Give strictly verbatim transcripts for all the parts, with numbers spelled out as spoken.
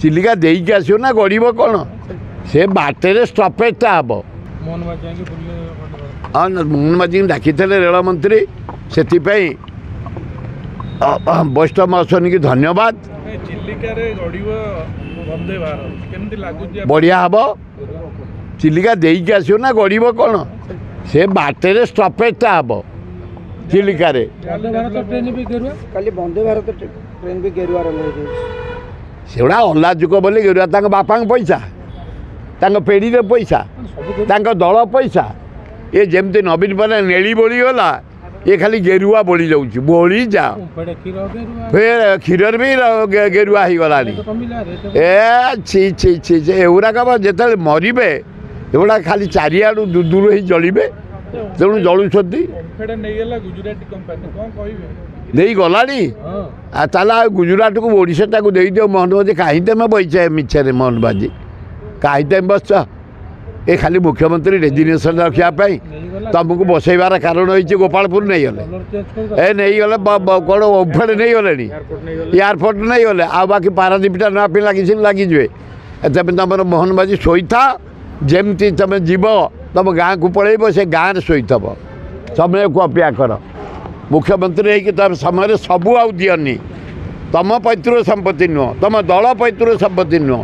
चिलिका देकी आसो ना गड़ब कौन से बाटे स्टपेजा हम हाँ मोहन माझी डाकी रेल मंत्री से वैष्णव महासन की धन्यवाद। बढ़िया हम चिलिका देकी आसो ना गड़ब कौन से बाटे स्टपेजा हम चिलिका वंदे भारत ट्रेन भी गेरुआ से गुड़ा अल्ला जुग बोले गेरुआ तक बापा पैसा तक पेढ़ी पैसा तक दल पैसा ये जमी नवीन पट्टनायक नेली बोलीगला ये खाली गेरुआ बोली जाऊँ बोली जा फिर क्षीर भी गेरुआ हो गला ए छी छी छी एगुराक जिते मरबे एगुड़ा खाली चारिआड़ दूर दूर ही जलिबे तेणु जलुंट नहीं गला ताला गुजरात को ओडिशा को दे दियो मोहन माझी कहीं तेमें बैचे मिछे मोहन माझी कहीं तेम बस ये खाली मुख्यमंत्री रेजिग्नेसन रखापी तुमको बसैबार कारण हो गोपालपुर नहीं गले ए नहीं गले कौन ओमफेड नहीं गले एयरपोर्ट नहीं गले आ बाकी पारादीपटा नापी लगे लगिजे तेज तुम मोहन माझी शोईता जमती तुम जीव तुम गाँ को पलैब से गाँव शोईथब समय को अपेक्षा कर मुख्यमंत्री हो समय सबू आ दियनि तुम पैतृ संपत्ति नुह तुम दल पैतृ संपत्ति नुह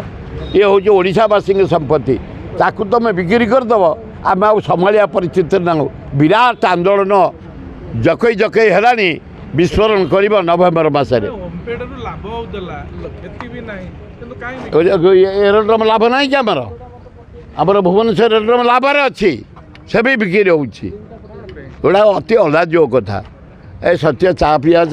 ये हूँ ओडिशावासी संपत्ति ताकू तुम बिक्री करदेव आम आ संभालिया परिस्थिति ना विराट आंदोलन जकई जकई है विस्फोरण कर नवेम्बर मसरे एरोड्रम लाभ ना कि आमर आमर भुवनेश्वर एरोड्रम लाभर अच्छी से भी बिक्री हो अति अलाज्य कथा ए सत्य चा पी।